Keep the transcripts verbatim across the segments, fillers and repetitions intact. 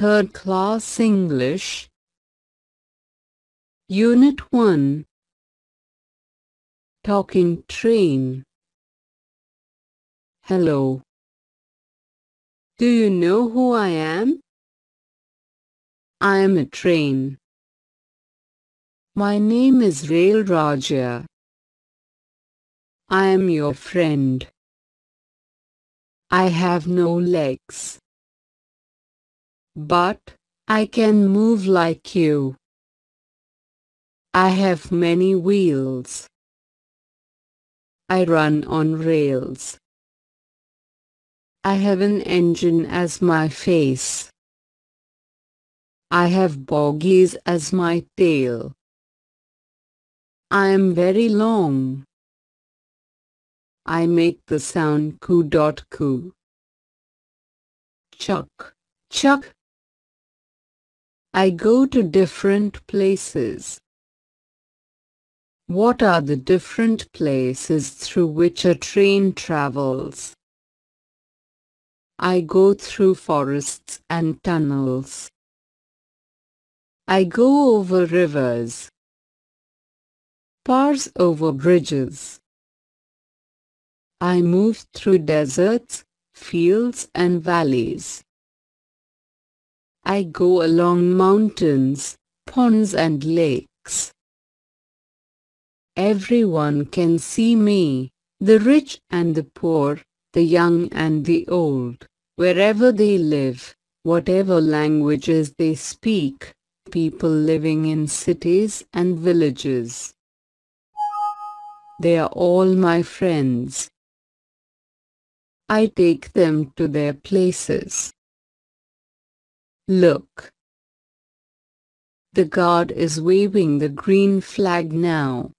Third Class English Unit one Talking Train Hello. Do you know who I am? I am a train. My name is Rail Raja. I am your friend. I have no legs. But I can move like you. I have many wheels. I run on rails. I have an engine as my face. I have bogies as my tail. I am very long. I make the sound coo dot coo. Chuck, chuck. I go to different places. What are the different places through which a train travels? I go through forests and tunnels. I go over rivers. Pass over bridges. I move through deserts, fields and valleys. I go along mountains, ponds and lakes. Everyone can see me, the rich and the poor, the young and the old, wherever they live, whatever languages they speak, people living in cities and villages. They are all my friends. I take them to their places. Look. The guard is waving the green flag now.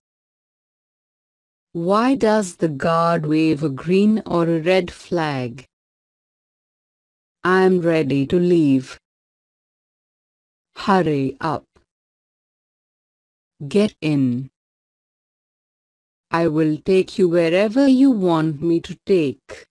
Why does the guard wave a green or a red flag? I am ready to leave. Hurry up. Get in. I will take you wherever you want me to take.